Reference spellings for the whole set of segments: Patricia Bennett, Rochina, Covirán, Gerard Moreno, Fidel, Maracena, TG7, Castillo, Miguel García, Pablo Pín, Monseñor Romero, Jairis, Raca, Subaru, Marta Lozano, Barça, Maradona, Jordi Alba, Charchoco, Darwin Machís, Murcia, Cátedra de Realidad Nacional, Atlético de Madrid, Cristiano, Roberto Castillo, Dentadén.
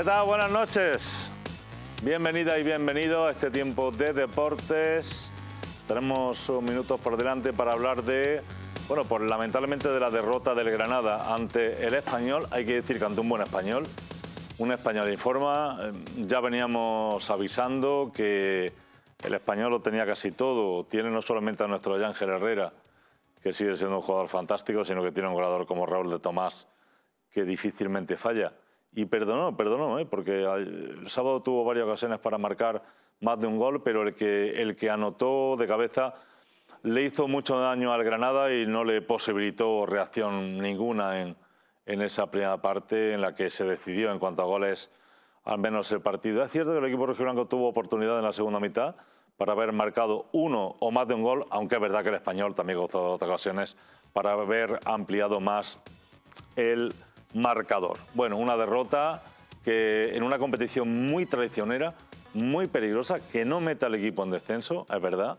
¿Qué tal? Buenas noches. Bienvenida y bienvenido a este tiempo de deportes. Tenemos minutos por delante para hablar de, bueno, pues lamentablemente de la derrota del Granada ante el Español. Hay que decir que ante un buen Español. Un Español en forma. Ya veníamos avisando que el Español lo tenía casi todo. Tiene no solamente a nuestro Ángel Herrera, que sigue siendo un jugador fantástico, sino que tiene un goleador como Raúl de Tomás, que difícilmente falla. Y perdonó, porque el sábado tuvo varias ocasiones para marcar más de un gol, pero el que anotó de cabeza le hizo mucho daño al Granada y no le posibilitó reacción ninguna en esa primera parte en la que se decidió en cuanto a goles, al menos el partido. Es cierto que el equipo rojiblanco tuvo oportunidad en la segunda mitad para haber marcado uno o más de un gol, aunque es verdad que el Español también gozó de ocasiones para haber ampliado más el marcador. Bueno, una derrota que en una competición muy traicionera, muy peligrosa, que no mete al equipo en descenso, es verdad,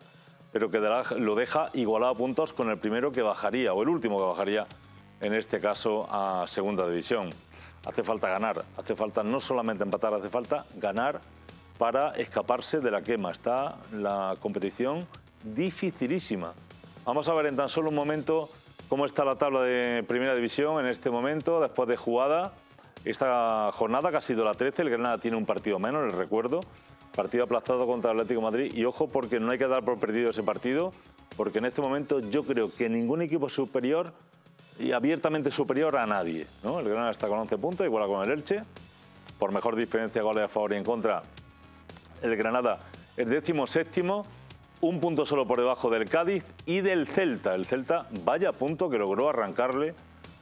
pero que lo deja igualado a puntos con el primero que bajaría, o el último que bajaría, en este caso a segunda división. Hace falta ganar, hace falta no solamente empatar, hace falta ganar para escaparse de la quema. Está la competición dificilísima. Vamos a ver en tan solo un momento cómo está la tabla de Primera División en este momento, después de jugada. Esta jornada, que ha sido la 13, el Granada tiene un partido menos, les recuerdo. Partido aplazado contra el Atlético de Madrid. Y ojo, porque no hay que dar por perdido ese partido, porque en este momento yo creo que ningún equipo superior y abiertamente superior a nadie, ¿no? El Granada está con 11 puntos, igual con el Elche. Por mejor diferencia, goles a favor y en contra, el Granada el 17º, un punto solo por debajo del Cádiz y del Celta. El Celta, vaya punto que logró arrancarle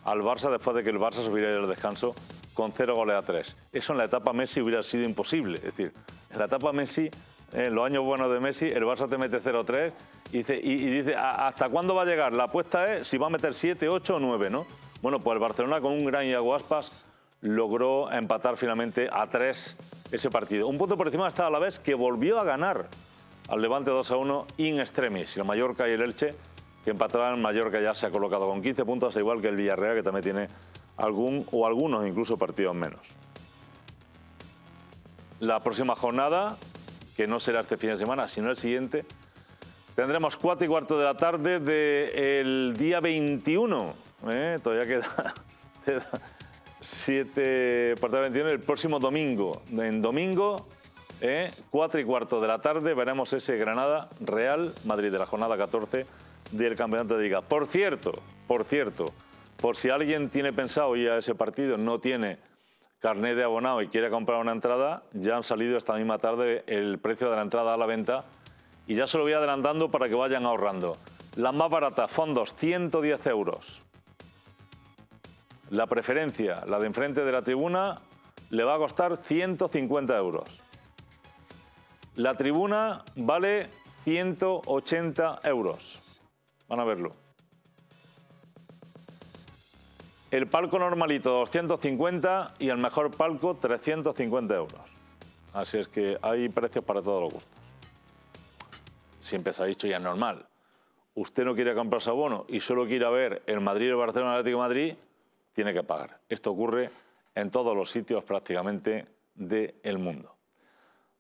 al Barça después de que el Barça subiera el descanso con 0 goles a 3. Eso en la etapa Messi hubiera sido imposible. Es decir, en la etapa Messi, en los años buenos de Messi, el Barça te mete 0-3 y dice, ¿hasta cuándo va a llegar? La apuesta es si va a meter 7, 8 o 9, ¿no? Bueno, pues el Barcelona con un gran Iago Aspas logró empatar finalmente a 3 ese partido. Un punto por encima está a la vez, que volvió a ganar al Levante 2-1 in extremis. El Mallorca y el Elche, que empatarán. El Mallorca ya se ha colocado con 15 puntos, al igual que el Villarreal, que también tiene algunos incluso partidos menos. La próxima jornada, que no será este fin de semana, sino el siguiente, tendremos 4:15 de la tarde del día 21. Todavía queda 7 partidos, 21, el próximo domingo. En domingo, 4:15 de la tarde, veremos ese Granada Real Madrid de la jornada 14 del Campeonato de Liga. Por cierto, por si alguien tiene pensado ir a ese partido, no tiene carnet de abonado y quiere comprar una entrada, ya han salido esta misma tarde el precio de la entrada a la venta y ya se lo voy adelantando para que vayan ahorrando. La más barata, fondos, 110 euros. La preferencia, la de enfrente de la tribuna, le va a costar 150 euros. La tribuna vale 180 euros. Van a verlo. El palco normalito, 250, y el mejor palco, 350 euros. Así es que hay precios para todos los gustos. Siempre se ha dicho, y es normal, usted no quiere comprar su abono y solo quiere ver el Madrid, el Barcelona, el Atlético de Madrid, tiene que pagar. Esto ocurre en todos los sitios prácticamente del mundo.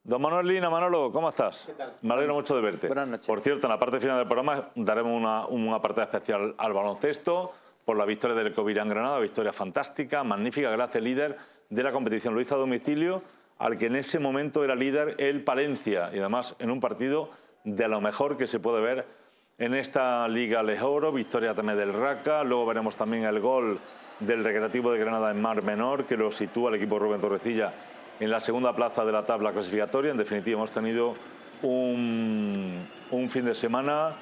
Don Manuel Lina, Manolo, ¿cómo estás? ¿Qué tal? Me alegro mucho de verte. Buenas noches. Por cierto, en la parte final del programa daremos un apartado especial al baloncesto por la victoria del Covirán Granada, victoria fantástica, magnífica, gracias, líder de la competición. Lo hizo a domicilio al que en ese momento era líder, el Palencia, y además en un partido de lo mejor que se puede ver en esta Liga Lejoro. Victoria también del Raca. Luego veremos también el gol del Recreativo de Granada en Mar Menor, que lo sitúa el equipo Rubén Torrecilla en la segunda plaza de la tabla clasificatoria. En definitiva, hemos tenido un fin de semana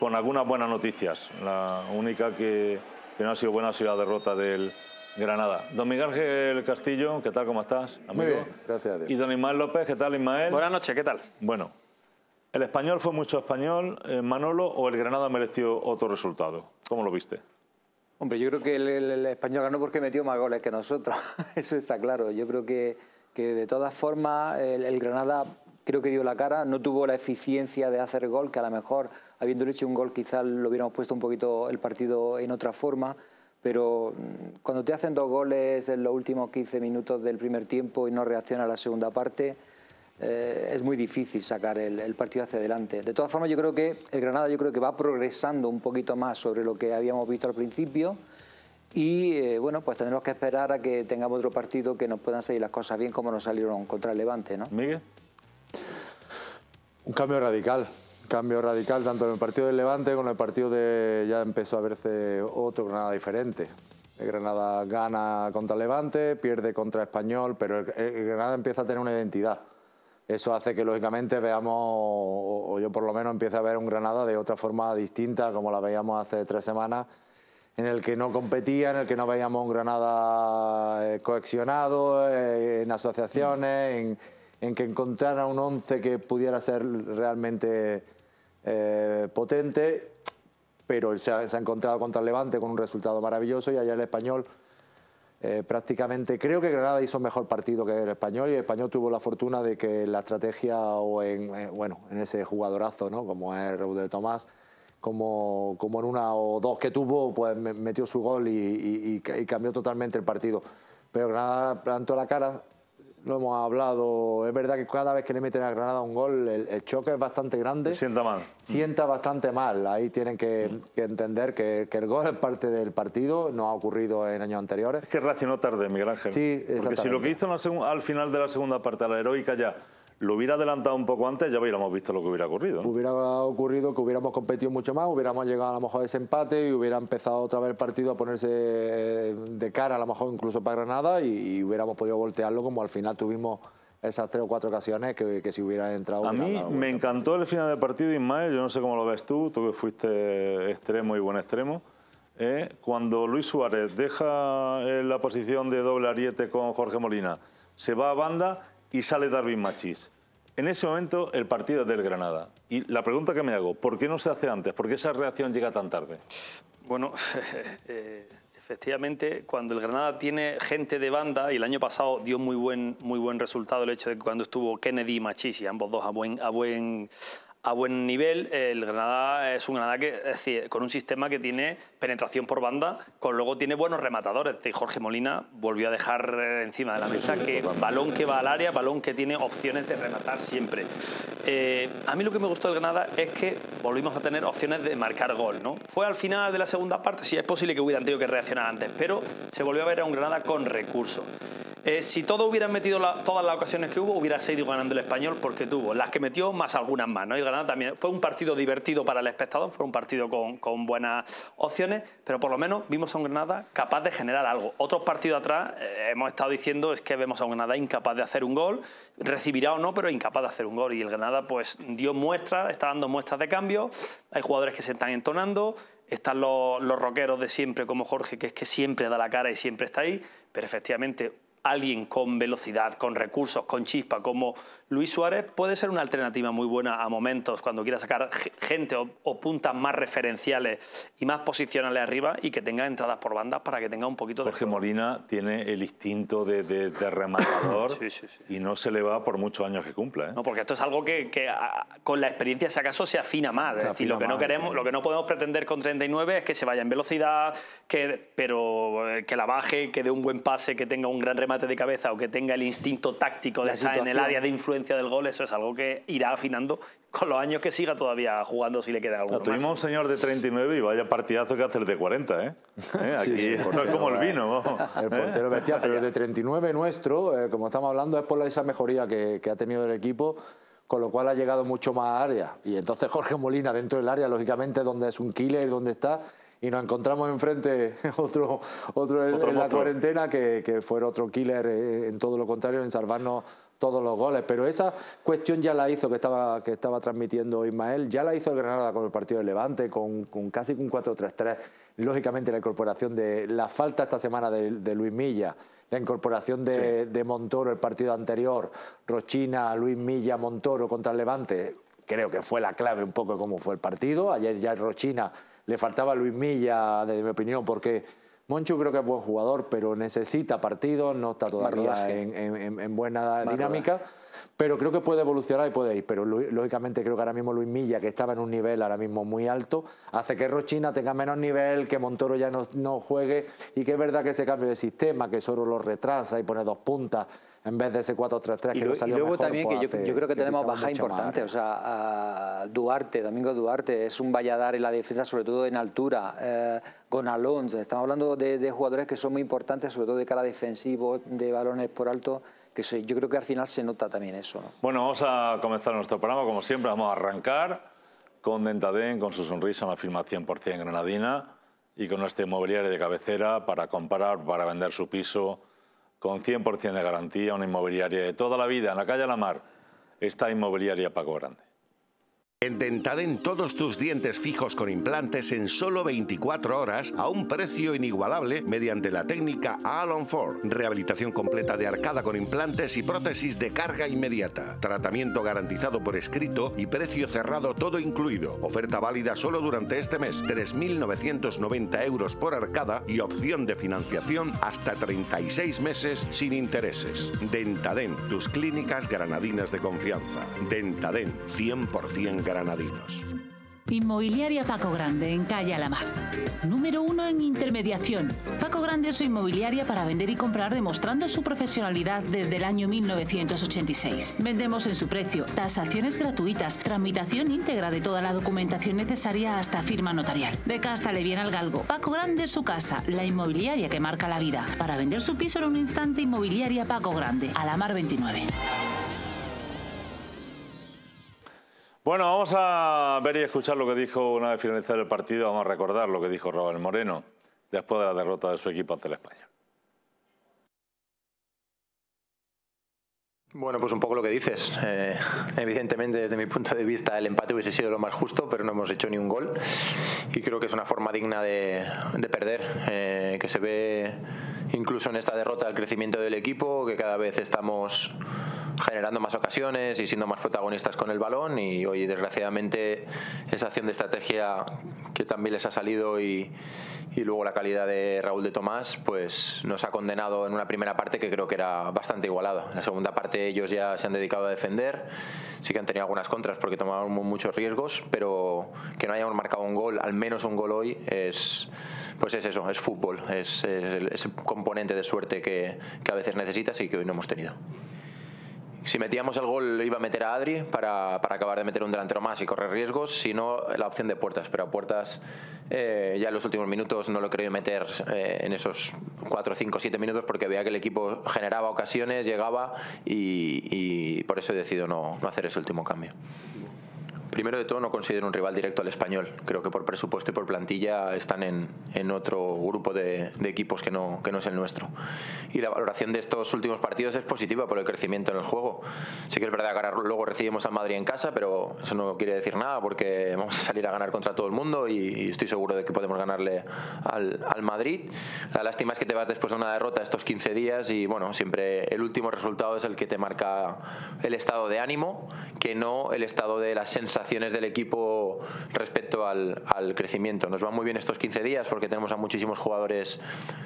con algunas buenas noticias. La única que no ha sido buena ha sido la derrota del Granada. Don Miguel Ángel Castillo, ¿qué tal? ¿Cómo estás, amigo? Muy bien, gracias a Dios. Y don Ismael López, ¿qué tal, Ismael? Buenas noches, ¿qué tal? Bueno, el Español fue mucho Español, Manolo, ¿o el Granada mereció otro resultado? ¿Cómo lo viste? Hombre, yo creo que el Español ganó porque metió más goles que nosotros. Eso está claro. Yo creo que de todas formas el Granada creo que dio la cara, no tuvo la eficiencia de hacer gol, que a lo mejor habiendo hecho un gol quizás lo hubiéramos puesto un poquito el partido en otra forma, pero cuando te hacen dos goles en los últimos 15 minutos del primer tiempo y no reacciona a la segunda parte, es muy difícil sacar el partido hacia adelante. De todas formas, yo creo que el Granada va progresando un poquito más sobre lo que habíamos visto al principio y bueno, pues tendremos que esperar a que tengamos otro partido que nos puedan salir las cosas bien como nos salieron contra el Levante, ¿no? Miguel. Un cambio radical. Cambio radical tanto en el partido del Levante como en el partido de... Ya empezó a verse otro Granada diferente. El Granada gana contra el Levante, pierde contra Español, pero el Granada empieza a tener una identidad. Eso hace que lógicamente veamos, o yo por lo menos empiece a ver un Granada de otra forma distinta, como la veíamos hace 3 semanas, en el que no competía, en el que no veíamos un Granada cohesionado, en asociaciones, en que encontrara un 11 que pudiera ser realmente potente, pero se ha encontrado contra el Levante con un resultado maravilloso y allá el Español prácticamente... Creo que Granada hizo mejor partido que el Español y el Español tuvo la fortuna de que la estrategia o en ese jugadorazo, ¿no?, como es Raúl de Tomás, como en una o dos que tuvo, pues metió su gol y cambió totalmente el partido. Pero Granada plantó la cara... Lo hemos hablado, es verdad que cada vez que le meten a Granada un gol, el choque es bastante grande. Sienta mal. Sienta bastante mal. Ahí tienen que entender que el gol es parte del partido, no ha ocurrido en años anteriores. Es que reaccionó tarde, Miguel Ángel. Sí, exactamente. Porque si lo que hizo al final de la segunda parte, a la heroica ya, lo hubiera adelantado un poco antes, ya hubiéramos visto lo que hubiera ocurrido, ¿no? Hubiera ocurrido que hubiéramos competido mucho más, hubiéramos llegado a lo mejor a ese empate y hubiera empezado otra vez el partido a ponerse de cara, a lo mejor incluso para Granada, y hubiéramos podido voltearlo como al final tuvimos esas 3 o 4 ocasiones que si hubiera entrado... A mí me encantó el final del partido, Ismael, yo no sé cómo lo ves tú que fuiste extremo y buen extremo, cuando Luis Suárez deja la posición de doble ariete con Jorge Molina, se va a banda... y sale Darwin Machís. En ese momento el partido es del Granada. Y la pregunta que me hago, ¿por qué no se hace antes? ¿Por qué esa reacción llega tan tarde? Bueno, efectivamente, cuando el Granada tiene gente de banda, y el año pasado dio muy buen resultado el hecho de que cuando estuvo Kennedy y Machís, y ambos dos a buen nivel, el Granada es un Granada que, es decir, con un sistema que tiene penetración por banda, con luego tiene buenos rematadores. Jorge Molina volvió a dejar encima de la mesa que balón que va al área, balón que tiene opciones de rematar siempre. A mí lo que me gustó del Granada es que volvimos a tener opciones de marcar gol, ¿no? Fue al final de la segunda parte, sí, es posible que hubieran tenido que reaccionar antes, pero se volvió a ver a un Granada con recursos. Si todos hubieran metido todas las ocasiones que hubo, hubiera seguido ganando el Español, porque tuvo las que metió más algunas más, ¿no? Y Granada también fue un partido divertido para el espectador, fue un partido con buenas opciones, pero por lo menos vimos a un Granada capaz de generar algo. Otros partidos atrás hemos estado diciendo es que vemos a un Granada incapaz de hacer un gol, recibirá o no, pero incapaz de hacer un gol. Y el Granada pues dio muestras, está dando muestras de cambio, hay jugadores que se están entonando, están los rockeros de siempre como Jorge, que es que siempre da la cara y siempre está ahí, pero efectivamente... Alguien con velocidad, con recursos, con chispa, como Luis Suárez, puede ser una alternativa muy buena a momentos cuando quiera sacar gente o puntas más referenciales y más posicionales arriba y que tenga entradas por bandas para que tenga un poquito de... Jorge Molina tiene el instinto de rematador sí, sí, sí. Y no se le va por muchos años que cumpla, ¿eh? No, porque esto es algo que con la experiencia, si acaso, se afina más. Es decir, lo que no podemos pretender con 39 es que se vaya en velocidad, pero que la baje, que dé un buen pase, que tenga un gran remate de cabeza o que tenga el instinto táctico de estar en el área de influencia del gol. Eso es algo que irá afinando con los años que siga todavía jugando, si le queda alguno más. Tuvimos un señor de 39 y vaya partidazo que hace el de 40, ¿eh? Aquí sí, esto portero, es como el vino. El portero bestial, pero el de 39 nuestro, como estamos hablando, es por esa mejoría que ha tenido el equipo, con lo cual ha llegado mucho más a área. Y entonces Jorge Molina dentro del área, lógicamente, donde es un killer, donde está... Y nos encontramos enfrente otro en la cuarentena que fue otro killer en todo lo contrario, en salvarnos todos los goles. Pero esa cuestión ya la hizo, que estaba transmitiendo Ismael, ya la hizo el Granada con el partido de Levante, con casi un 4-3-3. Lógicamente la incorporación de la falta esta semana de Luis Milla, la incorporación de Montoro el partido anterior, Rochina, Luis Milla, Montoro contra el Levante. Creo que fue la clave un poco de cómo fue el partido. Ayer ya Rochina... Le faltaba Luis Milla, desde mi opinión, porque Monchu creo que es buen jugador, pero necesita partidos, no está todavía en buena dinámica. Pero creo que puede evolucionar y puede ir. Pero lógicamente creo que ahora mismo Luis Milla, que estaba en un nivel ahora mismo muy alto, hace que Rochina tenga menos nivel, que Montoro ya no juegue, y que es verdad que ese cambio de sistema, que solo lo retrasa y pone dos puntas en vez de ese 4-3-3 que no salió mejor. Y luego también que yo creo que tenemos baja importante. O sea, Duarte, Domingo Duarte, es un valladar en la defensa, sobre todo en altura. Con Alonso, estamos hablando de jugadores que son muy importantes, sobre todo de cara defensivo, de balones por alto. Que yo creo que al final se nota también eso, ¿no? Bueno, vamos a comenzar nuestro programa. Como siempre, vamos a arrancar con Dentadén, con su sonrisa, una firma 100% granadina, y con nuestra inmobiliaria de cabecera para comprar, para vender su piso, con 100% de garantía, una inmobiliaria de toda la vida. En la calle La Mar está Inmobiliaria Paco Grande. En Dentadén, todos tus dientes fijos con implantes en solo 24 horas a un precio inigualable mediante la técnica Alon Ford. Rehabilitación completa de arcada con implantes y prótesis de carga inmediata. Tratamiento garantizado por escrito y precio cerrado todo incluido. Oferta válida solo durante este mes. 3.990 euros por arcada y opción de financiación hasta 36 meses sin intereses. Dentadén, tus clínicas granadinas de confianza. Dentadén, 100% granadinos. Inmobiliaria Paco Grande, en calle Alamar. Número 1 en intermediación. Paco Grande es su inmobiliaria para vender y comprar, demostrando su profesionalidad desde el año 1986. Vendemos en su precio, tasaciones gratuitas, tramitación íntegra de toda la documentación necesaria hasta firma notarial. De casa le viene al galgo. Paco Grande es su casa, la inmobiliaria que marca la vida. Para vender su piso en un instante, Inmobiliaria Paco Grande, Alamar 29. Bueno, vamos a ver y escuchar lo que dijo una vez finalizado el partido. Vamos a recordar lo que dijo Raúl Moreno después de la derrota de su equipo ante el España. Bueno, pues un poco lo que dices. Evidentemente, desde mi punto de vista, el empate hubiese sido lo más justo, pero no hemos hecho ni un gol. Y creo que es una forma digna de perder, que se ve incluso en esta derrota el crecimiento del equipo, que cada vez estamos generando más ocasiones y siendo más protagonistas con el balón, y hoy desgraciadamente esa acción de estrategia que también les ha salido y luego la calidad de Raúl de Tomás pues nos ha condenado en una primera parte que creo que era bastante igualada. En la segunda parte ellos ya se han dedicado a defender, sí que han tenido algunas contras porque tomaban muchos riesgos, pero que no hayamos marcado un gol, al menos un gol hoy, es eso, es fútbol, es el componente de suerte que a veces necesitas y que hoy no hemos tenido. Si metíamos el gol, lo iba a meter a Adri para acabar de meter un delantero más y correr riesgos. Si no, la opción de Puertas. Pero a Puertas ya en los últimos minutos no lo he querido meter en esos 4, 5, 7 minutos porque veía que el equipo generaba ocasiones, llegaba y por eso he decidido no hacer ese último cambio. Primero de todo, no considero un rival directo al Español. Creo que por presupuesto y por plantilla están en otro grupo de equipos que no es el nuestro. Y la valoración de estos últimos partidos es positiva por el crecimiento en el juego. Sí que es verdad que ahora luego recibimos al Madrid en casa, pero eso no quiere decir nada porque vamos a salir a ganar contra todo el mundo y estoy seguro de que podemos ganarle al Madrid. La lástima es que te vas después de una derrota estos 15 días y bueno, siempre el último resultado es el que te marca el estado de ánimo, que no el estado de la sensación del equipo respecto al crecimiento. Nos van muy bien estos 15 días porque tenemos a muchísimos jugadores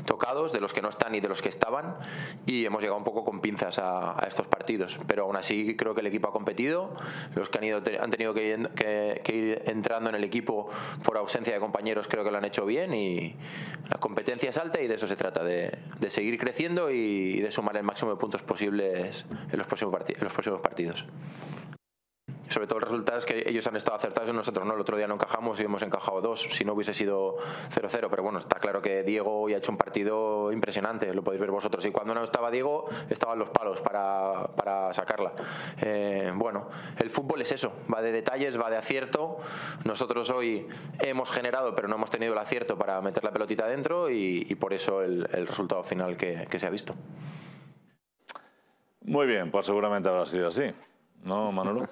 tocados, de los que no están y de los que estaban, y hemos llegado un poco con pinzas a estos partidos, pero aún así creo que el equipo ha competido. Los que han tenido que ir entrando en el equipo por ausencia de compañeros creo que lo han hecho bien, y la competencia es alta y de eso se trata, de seguir creciendo y de sumar el máximo de puntos posibles en los próximos partidos. Sobre todo el resultado es que ellos han estado acertados y nosotros no. El otro día no encajamos y hemos encajado 2. Si no hubiese sido 0-0, pero bueno, está claro que Diego hoy ha hecho un partido impresionante, lo podéis ver vosotros. Y cuando no estaba Diego, estaban los palos para sacarla. Bueno, el fútbol es eso, va de detalles, va de acierto. Nosotros hoy hemos generado, pero no hemos tenido el acierto para meter la pelotita dentro y por eso el resultado final que se ha visto. Muy bien, pues seguramente habrá sido así, ¿no, Manolo?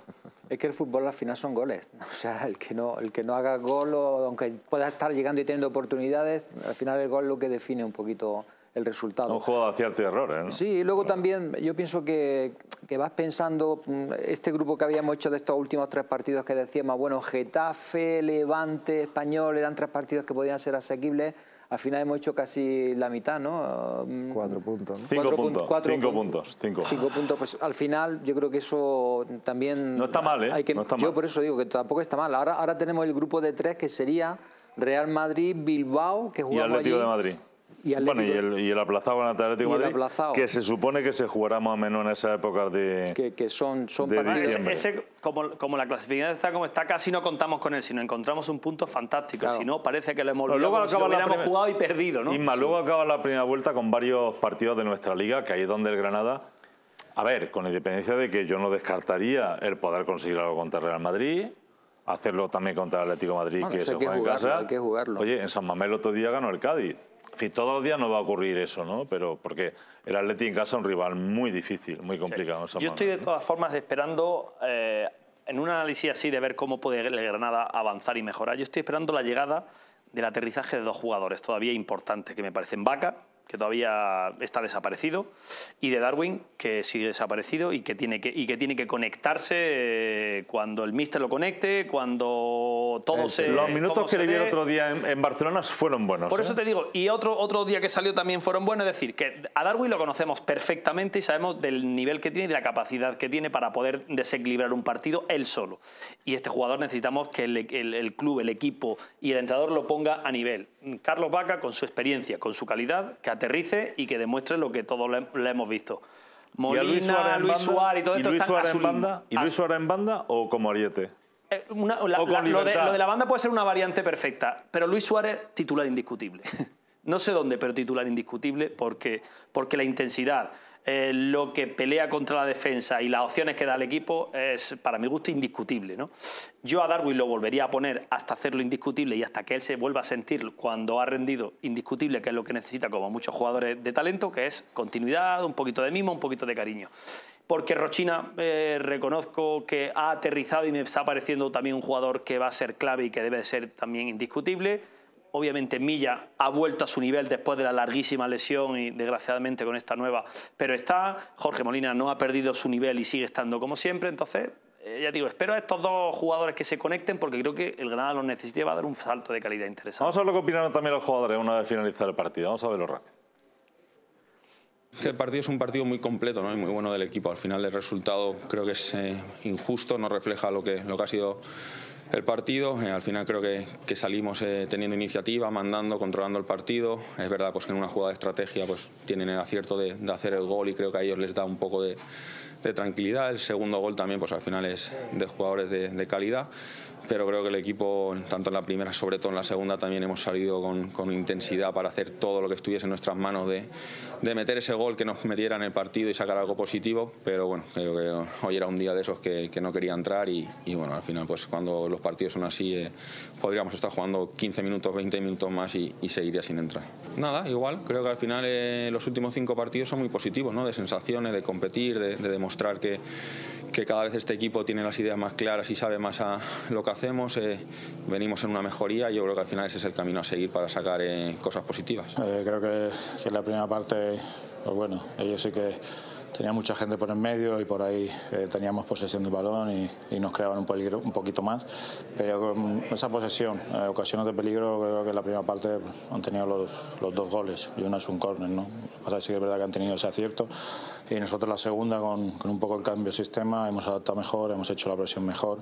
Es que el fútbol al final son goles. O sea, el que no haga gol, o aunque pueda estar llegando y teniendo oportunidades, al final el gol es lo que define un poquito el resultado. Un juego de acierto y errores, ¿no? Sí, y luego también yo pienso que vas pensando, este grupo que habíamos hecho de estos últimos 3 partidos que decíamos, bueno, Getafe, Levante, Español, eran 3 partidos que podían ser asequibles. al final hemos hecho casi la mitad, ¿no? 4 puntos. ¿No? 5 puntos. Pues al final yo creo que eso también... No está mal, ¿eh? Hay que, no está mal. Yo por eso digo que tampoco está mal. Ahora tenemos el grupo de 3 que sería Real Madrid, Bilbao, que jugamos allí... Y Atlético de Madrid. Bueno, y el aplazado en Atlético de Madrid, que se supone que se jugará más o menos en esas épocas de... Que son partidos... Como la clasificación está como está, casi no contamos con él, sino encontramos un punto fantástico. Claro. Si no, parece que lo hemos olvidado, luego como si lo hubiéramos jugado y perdido, ¿no? Isma, luego acaba la primera vuelta con varios partidos de nuestra liga, que ahí es donde el Granada... A ver, con la independencia de que yo no descartaría el poder conseguir algo contra Real Madrid... Hacerlo también contra el Atlético de Madrid, bueno, que se juega en casa. Hay que jugarlo. Oye, en San Mamés el otro día ganó el Cádiz. En fin, todos los días no va a ocurrir eso, ¿no? Pero porque el Atlético en casa es un rival muy difícil, muy complicado. Sí. Yo estoy de todas formas esperando, en un análisis así de ver cómo puede el Granada avanzar y mejorar, yo estoy esperando la llegada del aterrizaje de 2 jugadores todavía importantes, que me parecen Vaca, que todavía está desaparecido, y de Darwin, que sigue desaparecido y que tiene que conectarse cuando el míster lo conecte, cuando todo se... Los minutos que le dieron otro día en Barcelona fueron buenos. Por eso te digo, y otro día que salió también fueron buenos, es decir, que a Darwin lo conocemos perfectamente y sabemos del nivel que tiene y de la capacidad que tiene para poder desequilibrar un partido él solo. Y este jugador necesitamos que el club, el equipo y el entrenador lo ponga a nivel. Carlos Vaca, con su experiencia, con su calidad, que aterrice y que demuestre lo que todos le hemos visto. Molina, Luis Suárez y todo esto están a su banda. ¿Y Luis Suárez en banda o como ariete? Lo de la banda puede ser una variante perfecta, pero Luis Suárez, titular indiscutible. No sé dónde, pero titular indiscutible porque la intensidad, lo que pelea contra la defensa y las opciones que da el equipo es, para mi gusto, indiscutible, ¿no? Yo a Darwin lo volvería a poner hasta hacerlo indiscutible y hasta que él se vuelva a sentir cuando ha rendido indiscutible, que es lo que necesita como muchos jugadores de talento, que es continuidad, un poquito de mimo, un poquito de cariño. Porque Rochina, reconozco que ha aterrizado y me está pareciendo también un jugador que va a ser clave y que debe de ser también indiscutible. Obviamente Milla ha vuelto a su nivel después de la larguísima lesión y desgraciadamente con esta nueva, pero está. Jorge Molina no ha perdido su nivel y sigue estando como siempre. Entonces, ya digo, espero a estos 2 jugadores que se conecten porque creo que el Granada los necesita y va a dar un salto de calidad interesante. Vamos a ver lo que opinaron también los jugadores una vez finalizado el partido. Vamos a verlo rápido. El partido es un partido muy completo, ¿no? Y muy bueno del equipo. Al final el resultado creo que es injusto, no refleja lo que ha sido el partido. Al final creo que salimos teniendo iniciativa, mandando, controlando el partido. Es verdad pues, que en una jugada de estrategia pues, tienen el acierto de hacer el gol y creo que a ellos les da un poco de tranquilidad. El segundo gol también pues, al final es de jugadores de calidad. Pero creo que el equipo, tanto en la primera, sobre todo en la segunda, también hemos salido con intensidad para hacer todo lo que estuviese en nuestras manos de meter ese gol que nos metiera en el partido y sacar algo positivo. Pero bueno, creo que hoy era un día de esos que no quería entrar y bueno, al final pues cuando los partidos son así podríamos estar jugando 15 minutos, 20 minutos más y seguiría sin entrar. Nada, igual, creo que al final los últimos 5 partidos son muy positivos, ¿no? De sensaciones, de competir, de demostrar que cada vez este equipo tiene las ideas más claras y sabe más a lo que hacemos, venimos en una mejoría y yo creo que al final ese es el camino a seguir para sacar cosas positivas. Creo que en la primera parte, pues bueno, ellos sí que tenían mucha gente por en medio y por ahí teníamos posesión del balón y nos creaban un peligro un poquito más, pero con esa posesión, ocasiones de peligro, creo que en la primera parte han tenido los 2 goles y uno es un córner, ¿no? Pasa que sí que es verdad que han tenido ese acierto y nosotros la segunda con un poco el cambio de sistema hemos adaptado mejor, hemos hecho la presión mejor.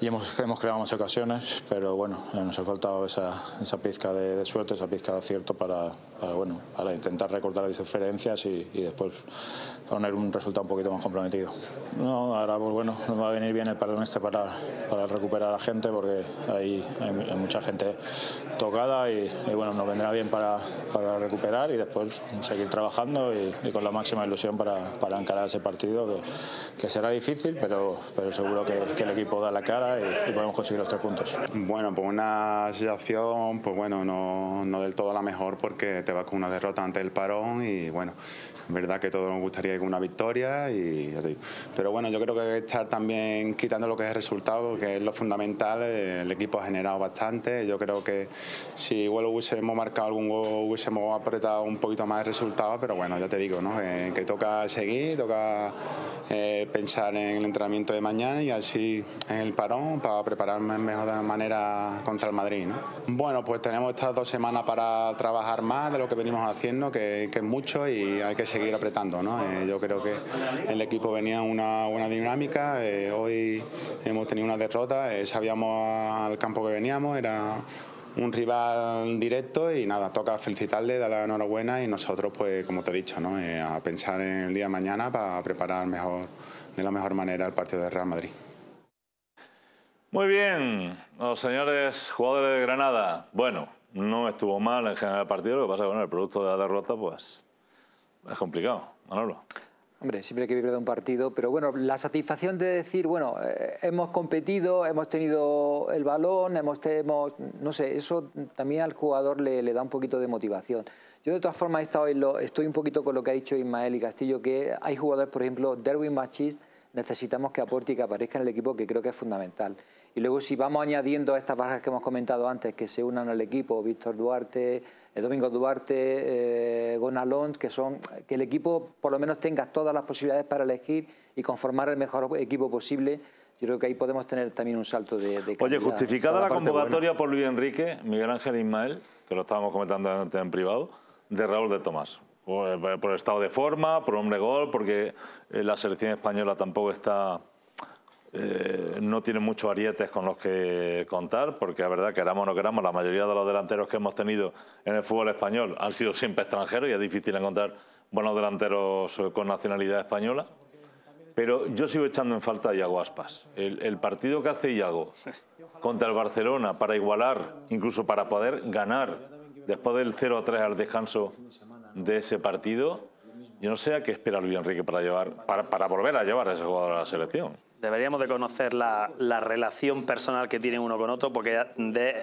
Y hemos creado más ocasiones, pero bueno, nos ha faltado esa pizca de suerte, esa pizca de acierto para intentar recortar las diferencias y después poner un resultado un poquito más comprometido. No, ahora pues bueno, nos va a venir bien el parón este para recuperar a la gente porque hay mucha gente tocada y bueno, nos vendrá bien para recuperar y después seguir trabajando y con la máxima ilusión para encarar ese partido que será difícil, pero seguro que el equipo da la cara y podemos conseguir los 3 puntos. Bueno, pues una situación, pues bueno, no del todo la mejor porque te vas con una derrota ante el parón y bueno, es verdad que todos nos gustaría que con una victoria. Pero bueno, yo creo que hay que estar también quitando lo que es el resultado, que es lo fundamental. El equipo ha generado bastante. Yo creo que si igual hubiésemos marcado algún gol, hubiésemos apretado un poquito más el resultado, pero bueno, ya te digo, ¿no? Que toca seguir, toca pensar en el entrenamiento de mañana y así en el parón para prepararme mejor de manera contra el Madrid, ¿no? Bueno, pues tenemos estas 2 semanas para trabajar más de lo que venimos haciendo, que es mucho, y hay que seguir apretando, ¿no? Yo creo que el equipo venía en una buena dinámica, hoy hemos tenido una derrota, sabíamos al campo que veníamos, era un rival directo y nada, toca felicitarle, darle la enhorabuena y nosotros, pues como te he dicho, ¿no? A pensar en el día de mañana para preparar mejor, de la mejor manera, el partido de Real Madrid. Muy bien, los señores jugadores de Granada. Bueno, no estuvo mal en general el partido, lo que pasa es que bueno, el producto de la derrota pues es complicado. Manolo. Hombre, siempre hay que vivir de un partido, pero bueno, la satisfacción de decir, bueno, hemos competido, hemos tenido el balón, no sé, eso también al jugador le da un poquito de motivación. Yo de todas formas estoy un poquito con lo que ha dicho Ismael y Castillo, que hay jugadores, por ejemplo, Darwin Machís, necesitamos que aporte y que aparezca en el equipo, que creo que es fundamental. Y luego si vamos añadiendo a estas bajas que hemos comentado antes, que se unan al equipo, Víctor Duarte, Domingo Duarte, Gonalón, que el equipo por lo menos tenga todas las posibilidades para elegir y conformar el mejor equipo posible, yo creo que ahí podemos tener también un salto de calidad. Oye, justificada la convocatoria por Luis Enrique, Miguel Ángel e Ismael, que lo estábamos comentando antes en privado, de Raúl de Tomás. Por el estado de forma, por hombre gol, porque la selección española tampoco está... no tiene muchos arietes con los que contar, porque la verdad, queramos o no queramos, la mayoría de los delanteros que hemos tenido en el fútbol español han sido siempre extranjeros y es difícil encontrar buenos delanteros con nacionalidad española. Pero yo sigo echando en falta a Iago Aspas. El partido que hace Iago contra el Barcelona para igualar, incluso para poder ganar, después del 0-3 al descanso de ese partido, yo no sé a qué espera Luis Enrique para volver a llevar a ese jugador a la selección. Deberíamos de conocer la relación personal que tienen uno con otro, porque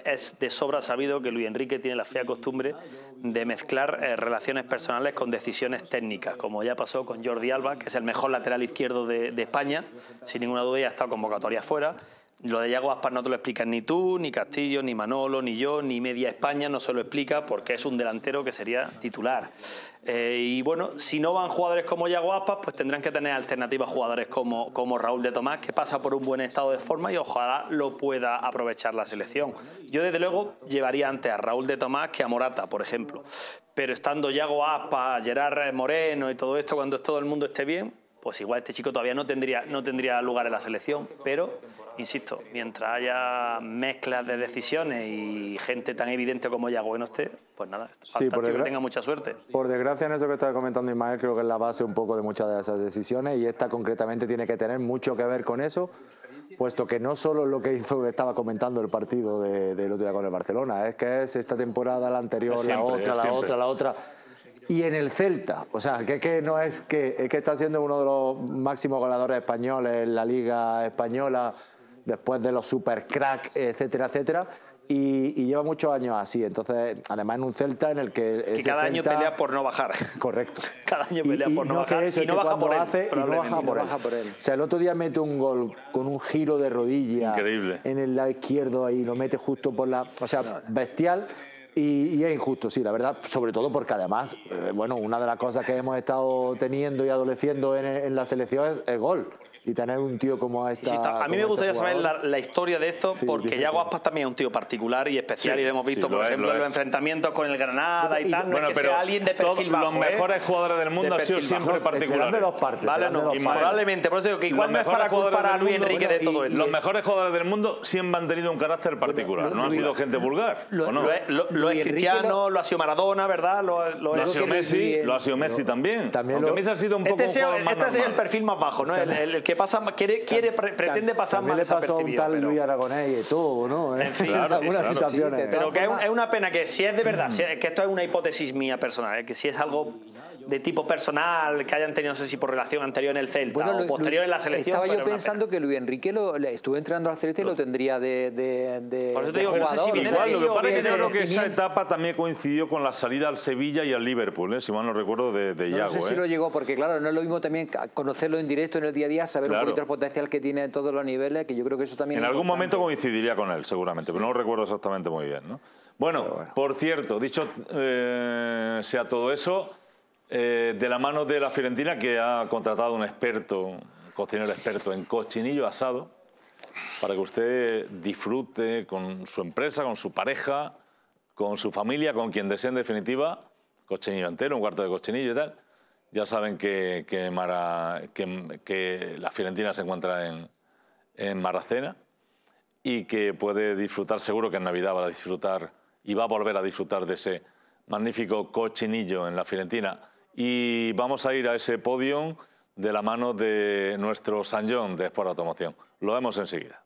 es de sobra sabido que Luis Enrique tiene la fea costumbre de mezclar relaciones personales con decisiones técnicas, como ya pasó con Jordi Alba, que es el mejor lateral izquierdo de España, sin ninguna duda ya está convocatoria fuera. Lo de Iago Aspas no te lo explican ni tú, ni Castillo, ni Manolo, ni yo, ni media España no se lo explica, porque es un delantero que sería titular. Y bueno, si no van jugadores como Iago Aspas, pues tendrán que tener alternativas jugadores como Raúl de Tomás, que pasa por un buen estado de forma y ojalá lo pueda aprovechar la selección. Yo desde luego llevaría antes a Raúl de Tomás que a Morata, por ejemplo. Pero estando Iago Aspas, Gerard Moreno y todo esto, cuando todo el mundo esté bien, pues igual este chico todavía no tendría lugar en la selección. Pero, insisto, mientras haya mezclas de decisiones y gente tan evidente como Iago en usted, pues nada, fantástico, sí, que tenga mucha suerte. Por desgracia, en eso que estaba comentando Ismael, creo que es la base un poco de muchas de esas decisiones y esta concretamente tiene que tener mucho que ver con eso, puesto que no solo lo que hizo, estaba comentando el partido del otro día con el Barcelona, es que es esta temporada, la anterior, siempre, la otra... Y en el Celta, o sea, que está siendo uno de los máximos goleadores españoles en la Liga Española, después de los supercracks, etcétera, etcétera, y lleva muchos años así. Entonces, además en un Celta en el que cada año pelea por no bajar. Correcto. Cada año pelea por no bajar y no baja por él. O sea, el otro día mete un gol con un giro de rodilla. Increíble. En el lado izquierdo ahí, lo mete justo por la... O sea, bestial. Y es injusto, sí, la verdad, sobre todo porque además, bueno, una de las cosas que hemos estado teniendo y adoleciendo en la selección es el gol. Y tener un tío como a mí me gustaría saber la historia de esto, sí, porque Iago Aspas también es un tío particular y especial, sí, y lo hemos visto, sí, por ejemplo, los enfrentamientos con el Granada y tal. Bueno, no es que sea alguien de perfil bajo. Los mejores jugadores del mundo han sido siempre particulares. De dos partes, vale, no, probablemente, por eso digo que igual no es para culpar a Luis Enrique de todo esto. Los mejores jugadores del mundo siempre han tenido un carácter particular, no han sido gente vulgar. Lo es Cristiano, lo ha sido Maradona, ¿verdad? Lo ha sido Messi, también. Aunque Messi ha sido un poco... Este es el perfil más bajo, ¿no? El que pasa, pretende pasar más desapercibido. También le pasó a un tal Luis Aragonés y todo, ¿no? En fin, claro, algunas situaciones. Pero que es una pena que si es de verdad, que esto es una hipótesis mía personal, que si es algo... de tipo personal que hayan tenido, no sé si por relación anterior en el Celta, bueno, o posterior en la selección. Estaba yo pensando que Luis Enrique estuvo entrando al Celta y lo tendría de por eso te digo, jugador. No sé si igual, lo que pasa es que creo que esa etapa también coincidió con la salida al Sevilla y al Liverpool, si mal no recuerdo, de Iago. No sé si lo llegó, porque claro, no es lo mismo también conocerlo en directo en el día a día, saber un poquito el potencial que tiene en todos los niveles, que yo creo que eso también... En algún momento coincidiría con él, seguramente, pero no lo recuerdo exactamente muy bien, ¿no? Bueno, por cierto, dicho sea todo eso, de la mano de la Fiorentina, que ha contratado un experto, un cocinero experto en cochinillo asado, para que usted disfrute con su empresa, con su pareja, con su familia, con quien desee en definitiva, cochinillo entero, un cuarto de cochinillo y tal. Ya saben que la Fiorentina se encuentra en Maracena y que puede disfrutar, seguro que en Navidad va a disfrutar y va a volver a disfrutar de ese magnífico cochinillo en la Fiorentina. Y vamos a ir a ese podium de la mano de nuestro Sanjón de Sport Automoción. Lo vemos enseguida.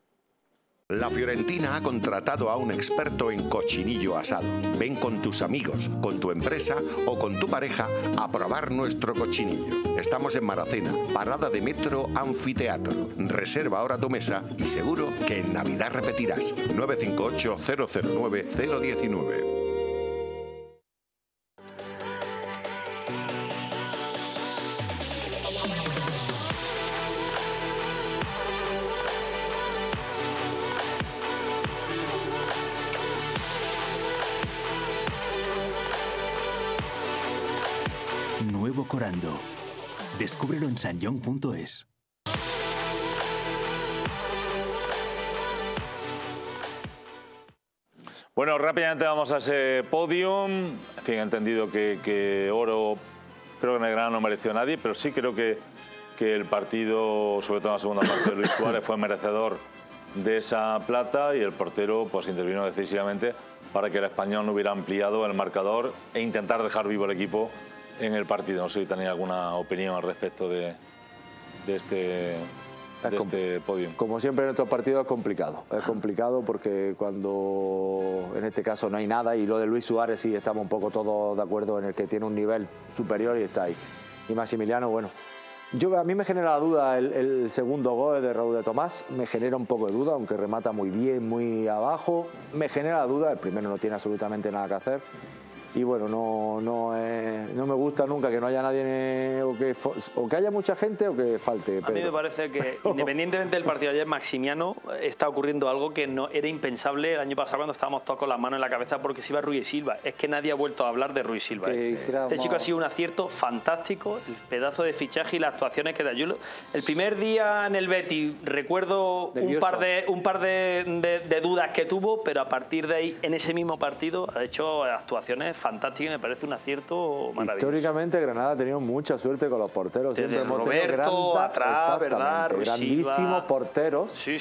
La Fiorentina ha contratado a un experto en cochinillo asado. Ven con tus amigos, con tu empresa o con tu pareja a probar nuestro cochinillo. Estamos en Maracena, parada de metro Anfiteatro. Reserva ahora tu mesa y seguro que en Navidad repetirás. 958-009-019. Corando. Descúbrelo en sanjón.es. Bueno, rápidamente vamos a ese podium. En fin, he entendido que oro, creo que en el grano no mereció nadie, pero sí creo que el partido, sobre todo en la segunda parte de Luis Suárez, fue merecedor de esa plata y el portero pues intervino decisivamente para que el español no hubiera ampliado el marcador e intentar dejar vivo el equipo en el partido. No sé si tenéis alguna opinión al respecto de este podio. Como siempre en estos partidos es complicado. Es complicado porque cuando en este caso no hay nada, y lo de Luis Suárez sí estamos un poco todos de acuerdo en el que tiene un nivel superior y está ahí. Y Maximiliano, bueno, a mí me genera la duda el segundo gol de Raúl de Tomás, me genera un poco de duda, aunque remata muy bien, muy abajo. Me genera la duda, el primero no tiene absolutamente nada que hacer. Y bueno, no me gusta nunca que no haya nadie o que haya mucha gente o que falte. Pedro. A mí me parece que independientemente del partido de ayer, Maximiano, está ocurriendo algo que no era impensable el año pasado cuando estábamos todos con las manos en la cabeza porque se iba Ruiz Silva. Es que nadie ha vuelto a hablar de Ruiz Silva. Este chico ha sido un acierto fantástico, el pedazo de fichaje y las actuaciones que da. Yo, el primer día en el Betis recuerdo un par de dudas que tuvo, pero a partir de ahí, en ese mismo partido, ha hecho actuaciones fantástica, me parece un acierto maravilloso. Históricamente Granada ha tenido mucha suerte con los porteros. Desde siempre Roberto, atrás, ¿verdad? Grandísimos porteros. Sí.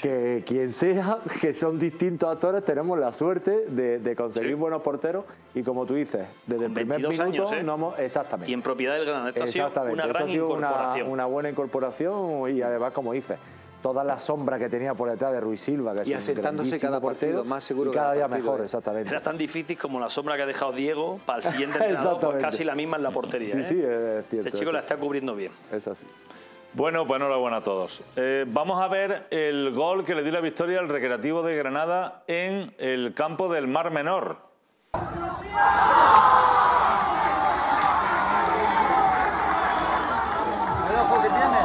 Que quien sea, que son distintos actores, tenemos la suerte de conseguir buenos porteros. Y como tú dices, desde el primer minuto... Años, ¿eh? Exactamente. Y en propiedad del Granada. Esto ha sido una gran incorporación. Una buena incorporación y además, como dices, toda la sombra que tenía por detrás de Ruiz Silva. Que y aceptándose cada partido más seguro. Y cada día mejor, exactamente. Era tan difícil como la sombra que ha dejado Diego para el siguiente entrenador, pues casi la misma en la portería. Sí, es cierto. Este chico la está cubriendo bien. Es así. Bueno, pues enhorabuena a todos. Vamos a ver el gol que le dio la victoria al Recreativo de Granada en el campo del Mar Menor. ¡El ojo que tiene!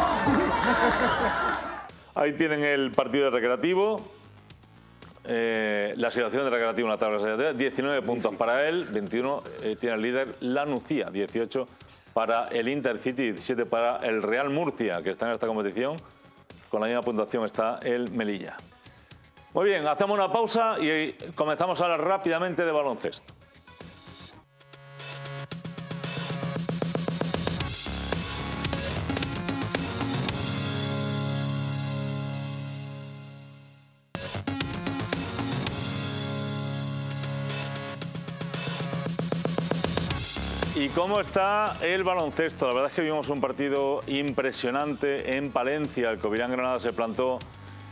Ahí tienen el partido de Recreativo, la situación de Recreativo en la tabla de 19 puntos para él, 21 tiene el líder Lanucía, 18 para el Intercity, 17 para el Real Murcia, que está en esta competición, con la misma puntuación está el Melilla. Muy bien, hacemos una pausa y comenzamos a hablar rápidamente de baloncesto. ¿Y cómo está el baloncesto? La verdad es que vimos un partido impresionante en Palencia. El Covirán Granada se plantó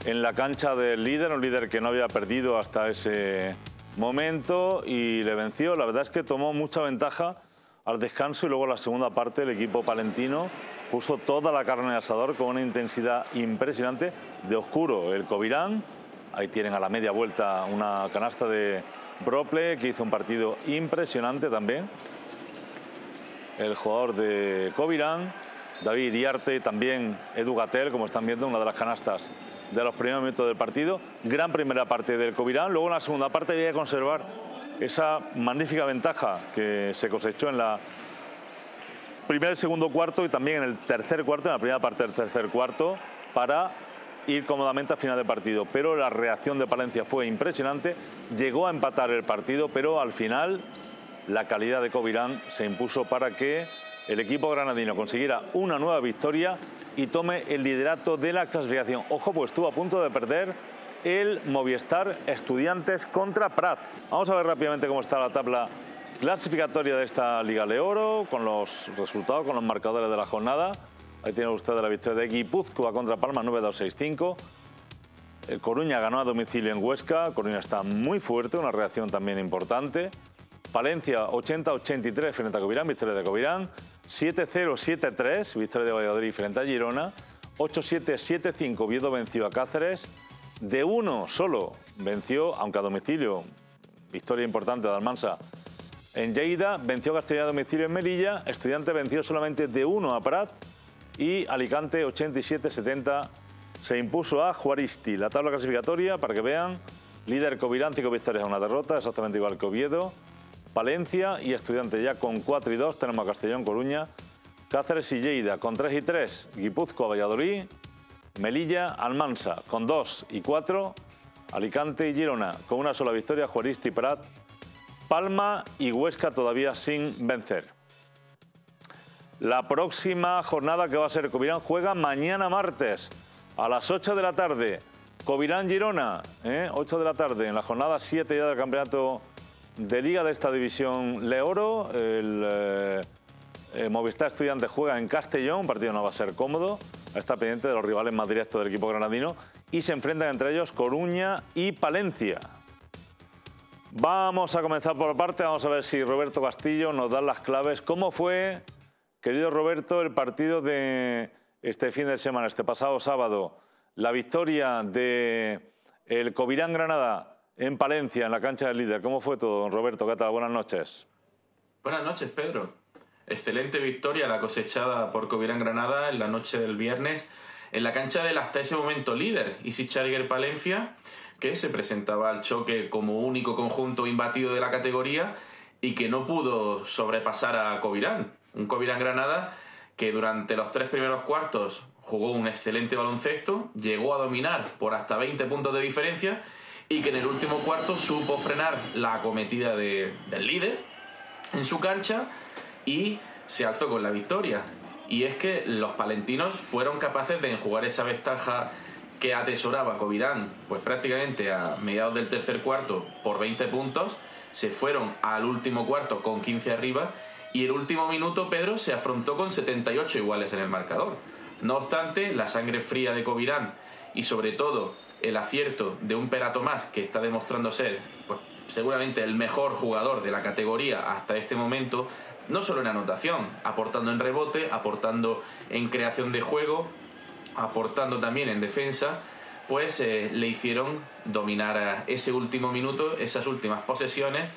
en la cancha del líder, un líder que no había perdido hasta ese momento y le venció. La verdad es que tomó mucha ventaja al descanso, y luego en la segunda parte el equipo palentino puso toda la carne al asador con una intensidad impresionante. De oscuro el Covirán, ahí tienen a la media vuelta una canasta de Brople, que hizo un partido impresionante también. El jugador de Covirán, David Iriarte, también Edu Gatel, como están viendo, una de las canastas de los primeros minutos del partido. Gran primera parte del Covirán. Luego en la segunda parte había que conservar esa magnífica ventaja que se cosechó en la primer y segundo cuarto, y también en el tercer cuarto, en la primera parte del tercer cuarto, para ir cómodamente a final de partido. Pero la reacción de Palencia fue impresionante, llegó a empatar el partido, pero al final la calidad de Covirán se impuso para que el equipo granadino consiguiera una nueva victoria y tome el liderato de la clasificación. Ojo, pues estuvo a punto de perder el Movistar Estudiantes contra Prat. Vamos a ver rápidamente cómo está la tabla clasificatoria de esta Liga de Oro, con los resultados, con los marcadores de la jornada. Ahí tiene usted la victoria de Guipúzcoa contra Palma, 9-2-6-5. El Coruña ganó a domicilio en Huesca. Coruña está muy fuerte, una reacción también importante. Palencia 80-83 frente a Covirán, victoria de Covirán. 7-0-7-3, victoria de Valladolid frente a Girona. 8-7-7-5, Oviedo venció a Cáceres. De uno solo venció, aunque a domicilio, victoria importante de Almansa en Lleida. Venció Castellón a domicilio en Melilla. Estudiante venció solamente de 1 a Prat. Y Alicante 87-70 se impuso a Juaristi. La tabla clasificatoria, para que vean: líder Covirán, 5 victorias a una derrota, exactamente igual que Oviedo. Palencia y Estudiante ya con 4 y 2. Tenemos a Castellón, Coruña, Cáceres y Lleida con 3 y 3. Guipúzcoa, Valladolid, Melilla, Almansa con 2 y 4. Alicante y Girona con una sola victoria. Juaristi, Prat, Palma y Huesca todavía sin vencer. La próxima jornada, que va a ser Covirán, juega mañana martes a las 8 de la tarde. Covirán-Girona, 8 de la tarde, en la jornada 7 ya del campeonato de Liga de esta división Le Oro. El Movistar Estudiantes juega en Castellón, un partido no va a ser cómodo. Está pendiente de los rivales más directos del equipo granadino. Y se enfrentan entre ellos Coruña y Palencia. Vamos a comenzar por parte, vamos a ver si Roberto Castillo nos da las claves. ¿Cómo fue, querido Roberto, el partido de este fin de semana, este pasado sábado? La victoria del Covirán Granada en Palencia, en la cancha del líder. ¿Cómo fue todo, don Roberto? ¿Qué tal? Buenas noches. Buenas noches, Pedro. Excelente victoria la cosechada por Covirán Granada en la noche del viernes, en la cancha del hasta ese momento líder Easy Charger Palencia, que se presentaba al choque como único conjunto imbatido de la categoría y que no pudo sobrepasar a Covirán. Un Covirán Granada que durante los 3 primeros cuartos jugó un excelente baloncesto, llegó a dominar por hasta 20 puntos de diferencia y que en el último cuarto supo frenar la acometida del líder en su cancha y se alzó con la victoria. Y es que los palentinos fueron capaces de enjugar esa ventaja que atesoraba Covirán, pues prácticamente a mediados del tercer cuarto por 20 puntos, se fueron al último cuarto con 15 arriba y el último minuto, Pedro, se afrontó con 78 iguales en el marcador. No obstante, la sangre fría de Covirán y sobre todo el acierto de un Perato más, que está demostrando ser, pues, seguramente el mejor jugador de la categoría hasta este momento, no solo en anotación, aportando en rebote, aportando en creación de juego, aportando también en defensa, pues le hicieron dominar a ese último minuto, esas últimas posesiones,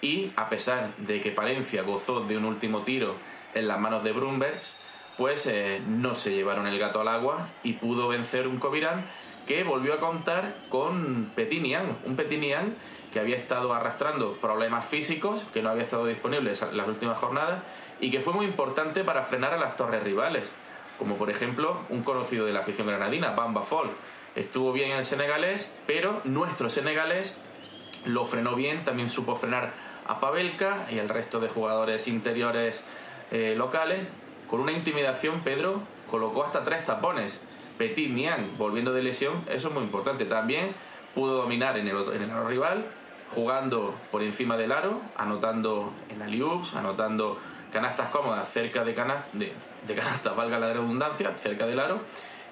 y a pesar de que Palencia gozó de un último tiro en las manos de Brumbergs, pues no se llevaron el gato al agua y pudo vencer un Covirán que volvió a contar con Petinian, un Petinian que había estado arrastrando problemas físicos, que no había estado disponible en las últimas jornadas y que fue muy importante para frenar a las torres rivales, como por ejemplo un conocido de la afición granadina, Bamba Fall. Estuvo bien el senegalés, pero nuestro senegalés lo frenó bien, también supo frenar a Pavelka y el resto de jugadores interiores locales. Con una intimidación, Pedro, colocó hasta 3 tapones. Petit Niang, volviendo de lesión, eso es muy importante. También pudo dominar en el aro rival, jugando por encima del aro, anotando en alley-oops, anotando canastas cómodas cerca de canastas, valga la redundancia, cerca del aro.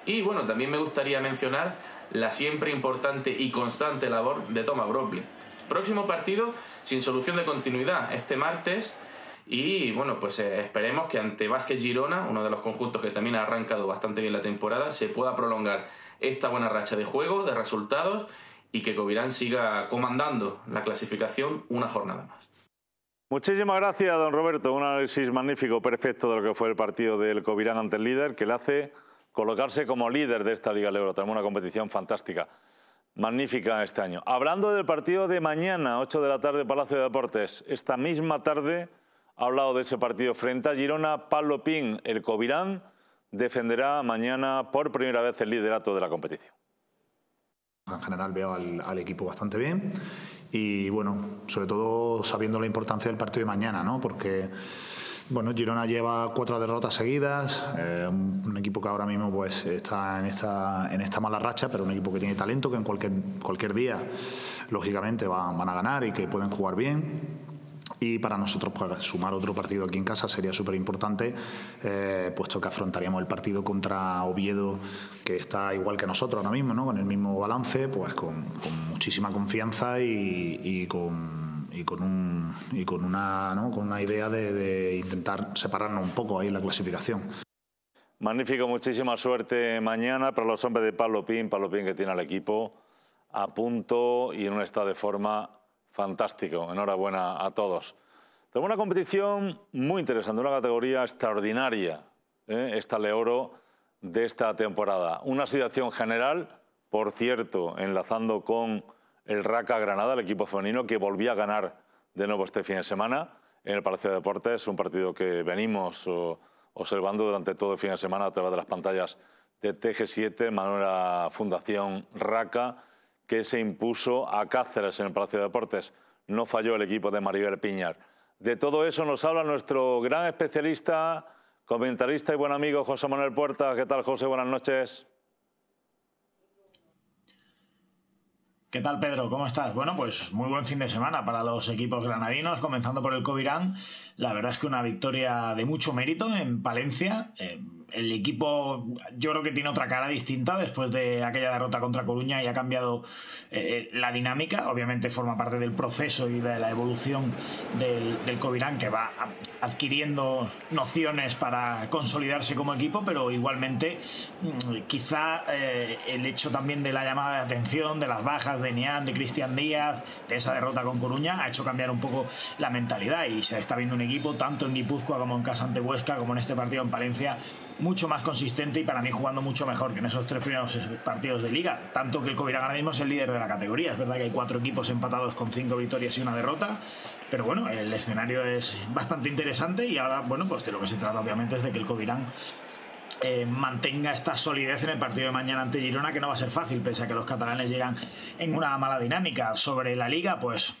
Y bueno, también me gustaría mencionar la siempre importante y constante labor de Thomas Bropley. Próximo partido sin solución de continuidad este martes Y bueno, pues esperemos que ante Vázquez Girona, uno de los conjuntos que también ha arrancado bastante bien la temporada, se pueda prolongar esta buena racha de juegos, de resultados, y que Covirán siga comandando la clasificación una jornada más. Muchísimas gracias, don Roberto. Un análisis magnífico, perfecto de lo que fue el partido del Covirán ante el líder, que le hace colocarse como líder de esta Liga del Ebro. Tenemos una competición fantástica, magnífica este año. Hablando del partido de mañana, 8 de la tarde, Palacio de Deportes. Esta misma tarde ha hablado de ese partido frente a Girona. Pablo Pín, el Covirán, defenderá mañana por primera vez el liderato de la competición. En general veo al equipo bastante bien y bueno, sobre todo sabiendo la importancia del partido de mañana, ¿no? Porque bueno, Girona lleva 4 derrotas seguidas, un equipo que ahora mismo pues está en esta mala racha, pero un equipo que tiene talento, que en cualquier día lógicamente van a ganar y que pueden jugar bien. Y para nosotros pues, sumar otro partido aquí en casa sería súper importante, puesto que afrontaríamos el partido contra Oviedo, que está igual que nosotros ahora mismo, ¿no? Con el mismo balance, pues con muchísima confianza y con una idea de intentar separarnos un poco ahí en la clasificación. Magnífico, muchísima suerte mañana para los hombres de Pablo Pín. Pablo Pín, que tiene al equipo a punto y en un estado de forma fantástico. Enhorabuena a todos. Tenemos una competición muy interesante, una categoría extraordinaria, esta Le Oro de esta temporada. Una situación general, por cierto, enlazando con el Raca Granada, el equipo femenino, que volvía a ganar de nuevo este fin de semana en el Palacio de Deportes, un partido que venimos observando durante todo el fin de semana a través de las pantallas de TG7, Manuela Fundación Raca, que se impuso a Cáceres en el Palacio de Deportes. No falló el equipo de Maribel Piñar. De todo eso nos habla nuestro gran especialista, comentarista y buen amigo José Manuel Puerta. ¿Qué tal, José? Buenas noches. ¿Qué tal, Pedro? ¿Cómo estás? Bueno, pues muy buen fin de semana para los equipos granadinos, comenzando por el Covirán. La verdad es que una victoria de mucho mérito en Palencia. El equipo yo creo que tiene otra cara distinta después de aquella derrota contra Coruña y ha cambiado la dinámica. Obviamente forma parte del proceso y de la evolución del Covirán, que va adquiriendo nociones para consolidarse como equipo, pero igualmente quizá el hecho también de la llamada de atención, de las bajas de Niang, de Cristian Díaz, de esa derrota con Coruña, ha hecho cambiar un poco la mentalidad y se está viendo un equipo tanto en Guipúzcoa como en casa ante Huesca, como en este partido en Palencia, mucho más consistente y para mí jugando mucho mejor que en esos 3 primeros partidos de Liga. Tanto que el Covirán ahora mismo es el líder de la categoría. Es verdad que hay 4 equipos empatados con 5 victorias y 1 derrota, pero bueno, el escenario es bastante interesante y ahora, bueno, pues de lo que se trata obviamente es de que el Covirán mantenga esta solidez en el partido de mañana ante Girona, que no va a ser fácil, pese a que los catalanes llegan en una mala dinámica. Sobre la Liga, pues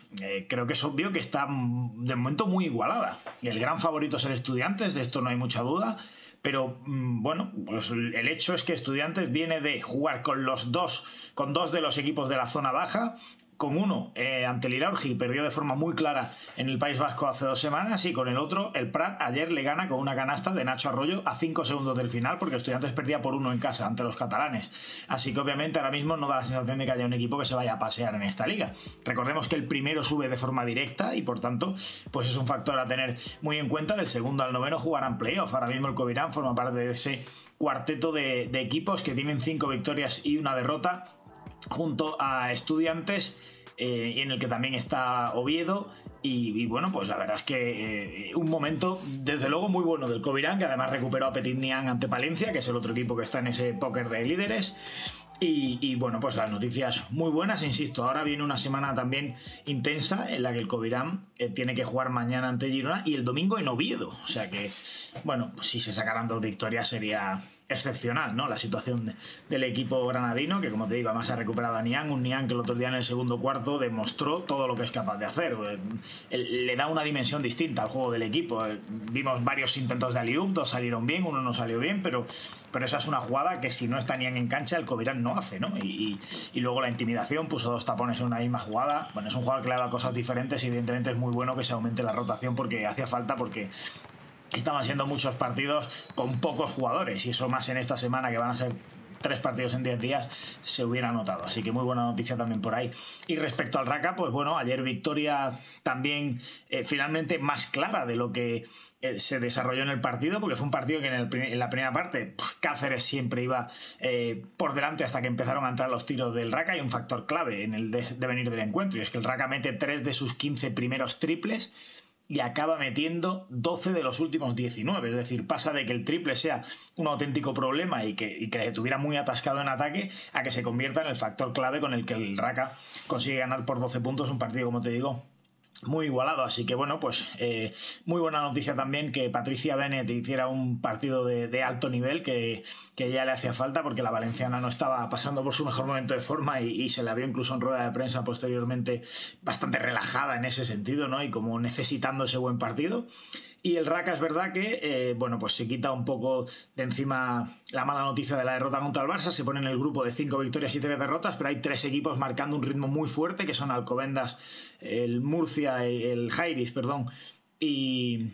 creo que es obvio que está de momento muy igualada. El gran favorito es el Estudiantes, de esto no hay mucha duda. Pero bueno, pues el hecho es que Estudiantes viene de jugar con dos de los equipos de la zona baja, con uno ante el Iraurgi, perdió de forma muy clara en el País Vasco hace 2 semanas, y con el otro, el Prat, ayer le gana con una canasta de Nacho Arroyo a 5 segundos del final, porque Estudiantes perdía por 1 en casa ante los catalanes. Así que obviamente ahora mismo no da la sensación de que haya un equipo que se vaya a pasear en esta liga. Recordemos que el primero sube de forma directa y por tanto pues es un factor a tener muy en cuenta. Del segundo al noveno jugarán playoff. Ahora mismo el Covirán forma parte de ese cuarteto de equipos que tienen 5 victorias y 1 derrota, junto a Estudiantes, en el que también está Oviedo. Y bueno, pues la verdad es que un momento, desde luego, muy bueno del Covirán, que además recuperó a Petit Niang ante Palencia, que es el otro equipo que está en ese póker de líderes. Y bueno, pues las noticias muy buenas, insisto. Ahora viene una semana también intensa en la que el Covirán tiene que jugar mañana ante Girona y el domingo en Oviedo. O sea que, bueno, pues si se sacaran 2 victorias sería excepcional, ¿no? La situación del equipo granadino, que como te digo, además ha recuperado a Niang, un Niang que el otro día en el segundo cuarto demostró todo lo que es capaz de hacer. Le da una dimensión distinta al juego del equipo. Vimos varios intentos de alley-oop, 2 salieron bien, 1 no salió bien, pero esa es una jugada que si no está Niang en cancha, el Covirán no hace, ¿no? Y luego la intimidación, puso 2 tapones en una misma jugada. Bueno, es un jugador que le ha dado cosas diferentes y evidentemente es muy bueno que se aumente la rotación, porque hacía falta, porque estaban siendo muchos partidos con pocos jugadores, y eso más en esta semana que van a ser 3 partidos en 10 días se hubiera notado. Así que muy buena noticia también por ahí. Y respecto al Raca, pues bueno, ayer victoria también finalmente más clara de lo que se desarrolló en el partido, porque fue un partido que en la primera parte Cáceres siempre iba por delante hasta que empezaron a entrar los tiros del Raca. Hay un factor clave en el devenir del encuentro, y es que el Raca mete 3 de sus 15 primeros triples y acaba metiendo 12 de los últimos 19, es decir, pasa de que el triple sea un auténtico problema y que le tuviera muy atascado en ataque a que se convierta en el factor clave con el que el Raca consigue ganar por 12 puntos un partido, como te digo, muy igualado. Así que bueno, pues muy buena noticia también que Patricia Bennett hiciera un partido de alto nivel que ya le hacía falta, porque la valenciana no estaba pasando por su mejor momento de forma y se la vio incluso en rueda de prensa posteriormente bastante relajada en ese sentido, ¿no? Y como necesitando ese buen partido. Y el Raca es verdad que, bueno, pues se quita un poco de encima la mala noticia de la derrota contra el Barça. Se pone en el grupo de 5 victorias y 3 derrotas, pero hay 3 equipos marcando un ritmo muy fuerte, que son Alcobendas, el Murcia, el Jairis, perdón, y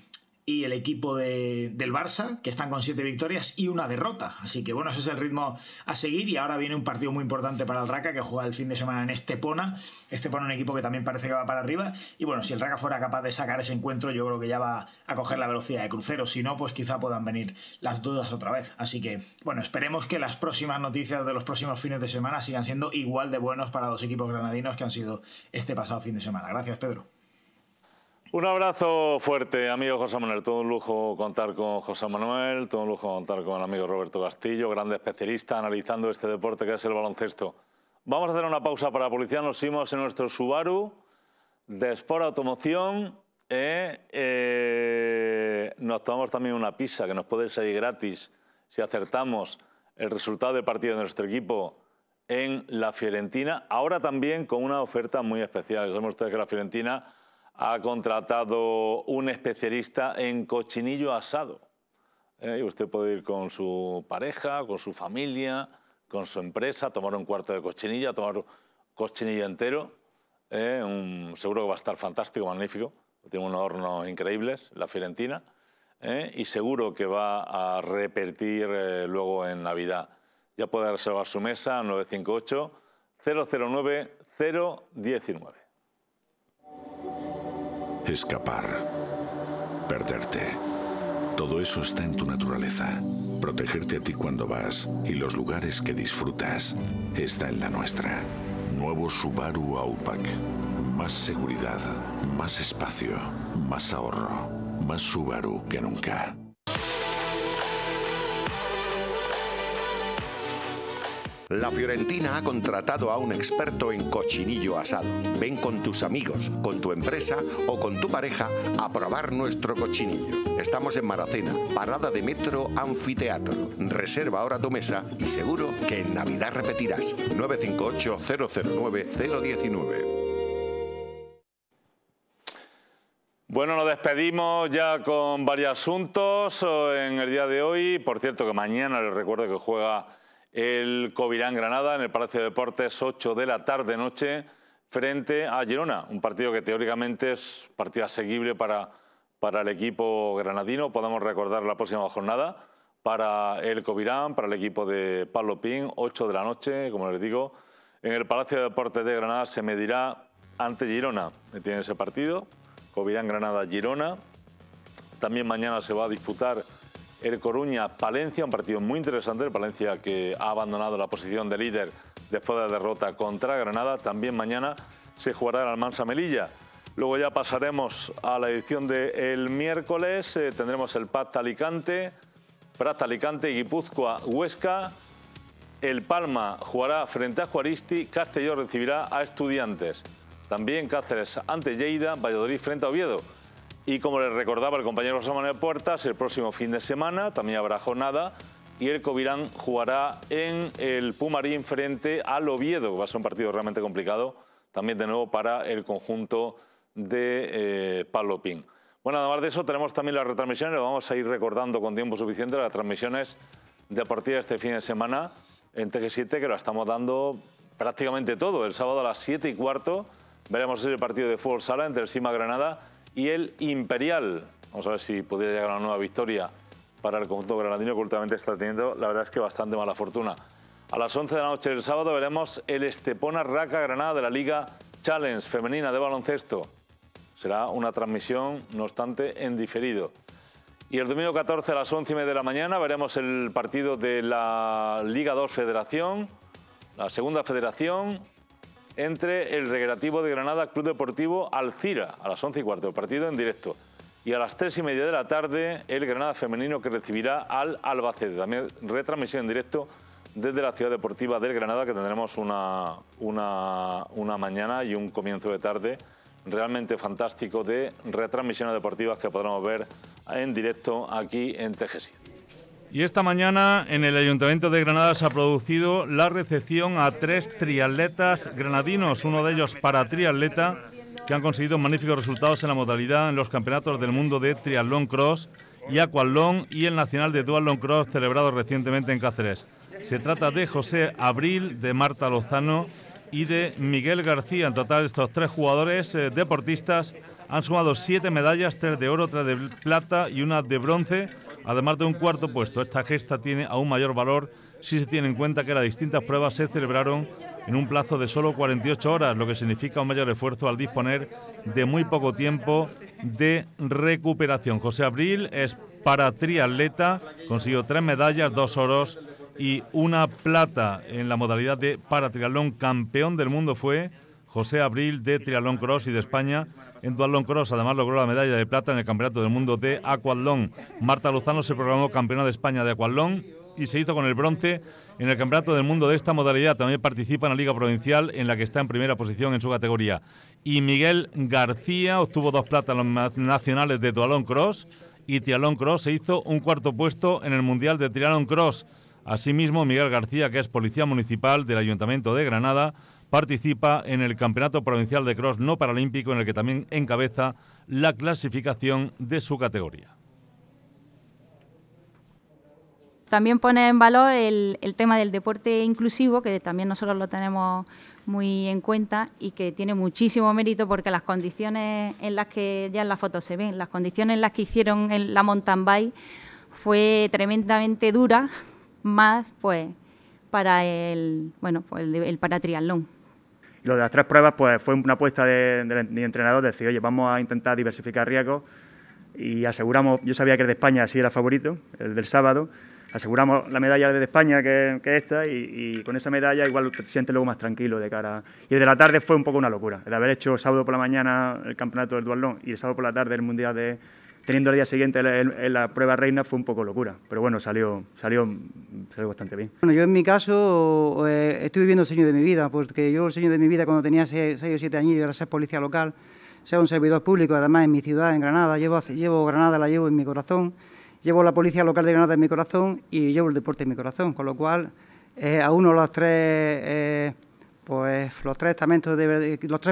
el equipo del Barça, que están con 7 victorias y 1 derrota. Así que bueno, ese es el ritmo a seguir, y ahora viene un partido muy importante para el Raca, que juega el fin de semana en Estepona. Estepona, un equipo que también parece que va para arriba, y bueno, si el Raca fuera capaz de sacar ese encuentro, yo creo que ya va a coger la velocidad de crucero. Si no, pues quizá puedan venir las dudas otra vez. Así que bueno, esperemos que las próximas noticias de los próximos fines de semana sigan siendo igual de buenos para los equipos granadinos que han sido este pasado fin de semana. Gracias, Pedro. Un abrazo fuerte, amigo José Manuel. Todo un lujo contar con José Manuel, todo un lujo contar con el amigo Roberto Castillo, grande especialista analizando este deporte que es el baloncesto. Vamos a hacer una pausa para la publicidad. Nos vemos en nuestro Subaru de Sport Automoción. Nos tomamos también una pizza que nos puede salir gratis si acertamos el resultado de partido de nuestro equipo en la Fiorentina. Ahora también con una oferta muy especial. Saben ustedes que la Fiorentina ha contratado un especialista en cochinillo asado. Y usted puede ir con su pareja, con su familia, con su empresa, a tomar un cuarto de cochinillo, a tomar cochinillo entero. Seguro que va a estar fantástico, magnífico. Tiene unos hornos increíbles, la Fiorentina. Y seguro que va a repetir luego en Navidad. Ya puede reservar su mesa 958-009-019. Escapar, perderte, todo eso está en tu naturaleza. Protegerte a ti cuando vas y los lugares que disfrutas está en la nuestra. Nuevo Subaru Outback. Más seguridad, más espacio, más ahorro, más Subaru que nunca. La Fiorentina ha contratado a un experto en cochinillo asado. Ven con tus amigos, con tu empresa o con tu pareja a probar nuestro cochinillo. Estamos en Maracena, parada de metro Anfiteatro. Reserva ahora tu mesa y seguro que en Navidad repetirás. 958-009-019. Bueno, nos despedimos ya con varios asuntos en el día de hoy. Por cierto, que mañana les recuerdo que juega el Covirán Granada en el Palacio de Deportes, 8 de la tarde-noche, frente a Girona. Un partido que teóricamente es partido asequible para el equipo granadino. Podemos recordar la próxima jornada para el Covirán, para el equipo de Pablo Pín, 8 de la noche, como les digo. En el Palacio de Deportes de Granada se medirá ante Girona. Tiene ese partido, Covirán Granada-Girona. También mañana se va a disputar el Coruña-Palencia, un partido muy interesante. El Palencia que ha abandonado la posición de líder después de la derrota contra Granada. También mañana se jugará el Almansa-Melilla. Luego ya pasaremos a la edición del miércoles. Tendremos el Prat-Alicante, Guipúzcoa-Huesca. El Palma jugará frente a Juaristi. Castellón recibirá a Estudiantes. También Cáceres ante Lleida. Valladolid frente a Oviedo. Y como les recordaba el compañero José Manuel Puertas, el próximo fin de semana también habrá jornada y el Covirán jugará en el Pumarín frente al Oviedo. Va a ser un partido realmente complicado, también de nuevo para el conjunto de Pablo Pín. Bueno, además de eso tenemos también las retransmisiones. Lo vamos a ir recordando con tiempo suficiente, las transmisiones deportivas este fin de semana en TG7, que lo estamos dando prácticamente todo. El sábado a las 7:15 veremos el partido de fútbol sala entre el Sima Granada y el Imperial. Vamos a ver si podría llegar a una nueva victoria para el conjunto granadino, que últimamente está teniendo, la verdad es que bastante mala fortuna. A las 11 de la noche del sábado veremos el Estepona Raca Granada de la Liga Challenge femenina de baloncesto. Será una transmisión, no obstante, en diferido. Y el domingo 14 a las 11:30 de la mañana veremos el partido de la Liga 2 Federación, la segunda federación, entre el Recreativo de Granada Club Deportivo Alcira, a las 11:15, partido en directo. Y a las 3:30 de la tarde el Granada femenino que recibirá al Albacete, también retransmisión en directo desde la Ciudad Deportiva del Granada, que tendremos una mañana y un comienzo de tarde realmente fantástico de retransmisiones deportivas que podremos ver en directo aquí en TGS. Y esta mañana en el Ayuntamiento de Granada se ha producido la recepción a 3 triatletas granadinos, uno de ellos para triatleta, que han conseguido magníficos resultados en la modalidad en los campeonatos del mundo de triatlón cross y aquatlón y el nacional de duatlón cross celebrado recientemente en Cáceres. Se trata de José Abril, de Marta Lozano y de Miguel García. En total, estos 3 jugadores deportistas han sumado 7 medallas, 3 de oro, 3 de plata y 1 de bronce, además de un 4.º puesto. Esta gesta tiene aún mayor valor si se tiene en cuenta que las distintas pruebas se celebraron en un plazo de solo 48 horas, lo que significa un mayor esfuerzo al disponer de muy poco tiempo de recuperación. José Abril es para triatleta, consiguió 3 medallas, 2 oros y 1 plata en la modalidad de paratriatlón. Campeón del mundo fue José Abril de triatlón cross y de España en duatlón cross. Además logró la medalla de plata en el Campeonato del Mundo de aquatlón. Marta Lozano se proclamó campeona de España de aquatlón y se hizo con el bronce en el Campeonato del Mundo de esta modalidad. También participa en la Liga Provincial, en la que está en primera posición en su categoría. Y Miguel García obtuvo 2 platas en los nacionales de duatlón cross y triatlón cross. Se hizo un 4.º puesto en el Mundial de triatlón cross. Asimismo, Miguel García, que es policía municipal del Ayuntamiento de Granada, participa en el Campeonato Provincial de Cross no paralímpico, en el que también encabeza la clasificación de su categoría. También pone en valor el tema del deporte inclusivo, que también nosotros lo tenemos muy en cuenta y que tiene muchísimo mérito, porque las condiciones en las que ya en la foto se ven, las condiciones en las que hicieron la mountain bike fue tremendamente dura, más pues para el paratriatlón. Lo de las 3 pruebas pues fue una apuesta de mi entrenador, de decir, oye, vamos a intentar diversificar riesgos y aseguramos, yo sabía que el de España sí era favorito, el del sábado, aseguramos la medalla de España que esta y con esa medalla igual te sientes luego más tranquilo de cara. Y el de la tarde fue un poco una locura, el de haber hecho el sábado por la mañana el campeonato del duatlón y el sábado por la tarde el mundial de... Teniendo el día siguiente la prueba reina fue un poco locura, pero bueno, salió bastante bien. Bueno, yo en mi caso estoy viviendo el sueño de mi vida, porque yo el sueño de mi vida cuando tenía 6 o 7 años, yo era ser policía local, ser un servidor público, además en mi ciudad, en Granada, llevo Granada, la llevo en mi corazón, llevo la policía local de Granada en mi corazón y llevo el deporte en mi corazón, con lo cual a uno los 3 los tres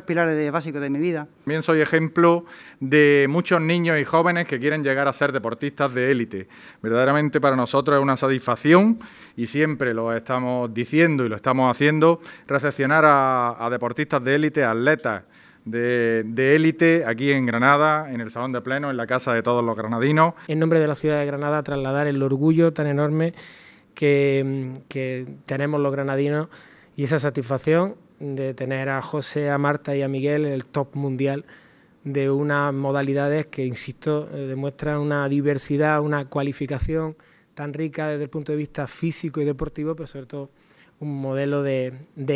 pilares básicos de mi vida. También soy ejemplo de muchos niños y jóvenes que quieren llegar a ser deportistas de élite. Verdaderamente para nosotros es una satisfacción, y siempre lo estamos diciendo y lo estamos haciendo, recepcionar a deportistas de élite, atletas de élite, aquí en Granada, en el Salón de Pleno, en la casa de todos los granadinos. En nombre de la ciudad de Granada, trasladar el orgullo tan enorme que tenemos los granadinos, y esa satisfacción de tener a José, a Marta y a Miguel en el top mundial de unas modalidades que, insisto, demuestran una diversidad, una cualificación tan rica desde el punto de vista físico y deportivo, pero sobre todo un modelo de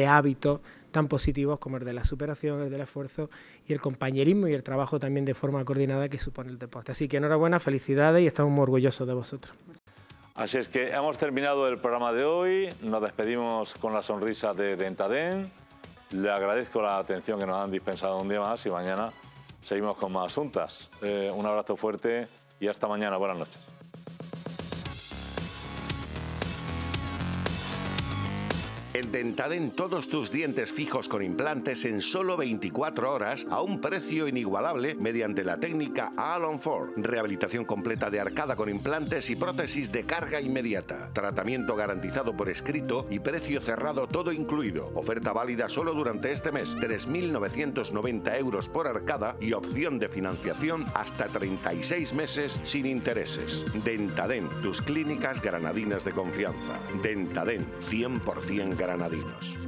hábitos tan positivos como el de la superación, el del esfuerzo y el compañerismo y el trabajo también de forma coordinada que supone el deporte. Así que enhorabuena, felicidades y estamos muy orgullosos de vosotros. Así es que hemos terminado el programa de hoy, nos despedimos con la sonrisa de Dentadén, le agradezco la atención que nos han dispensado un día más y mañana seguimos con más asuntas. Un abrazo fuerte y hasta mañana, buenas noches. El Dentadent, todos tus dientes fijos con implantes en solo 24 horas a un precio inigualable mediante la técnica Alon Ford. Rehabilitación completa de arcada con implantes y prótesis de carga inmediata. Tratamiento garantizado por escrito y precio cerrado todo incluido. Oferta válida solo durante este mes. 3.990 euros por arcada y opción de financiación hasta 36 meses sin intereses. Dentadent, tus clínicas granadinas de confianza. Dentadent, 100% granadinos.